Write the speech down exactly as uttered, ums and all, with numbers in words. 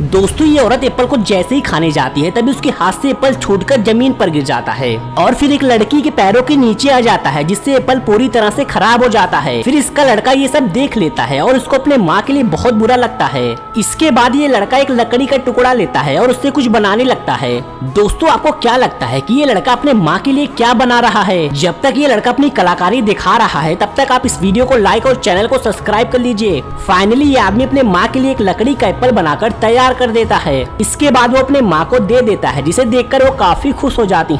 दोस्तों ये औरत एप्पल को जैसे ही खाने जाती है तभी उसके हाथ से एप्पल छूटकर जमीन पर गिर जाता है और फिर एक लड़की के पैरों के नीचे आ जाता है जिससे एप्पल पूरी तरह से खराब हो जाता है। फिर इसका लड़का ये सब देख लेता है और उसको अपने माँ के लिए बहुत बुरा लगता है। इसके बाद ये लड़का एक लकड़ी का टुकड़ा लेता है और उससे कुछ बनाने लगता है। दोस्तों आपको क्या लगता है कि ये लड़का अपने माँ के लिए क्या बना रहा है? जब तक ये लड़का अपनी कलाकारी दिखा रहा है तब तक आप इस वीडियो को लाइक और चैनल को सब्सक्राइब कर लीजिए। फाइनली ये आदमी अपने माँ के लिए एक लकड़ी का एप्पल बनाकर तैयार कर देता है। इसके बाद वो अपने माँ को दे देता है जिसे देखकर वो काफी खुश हो जाती हैं।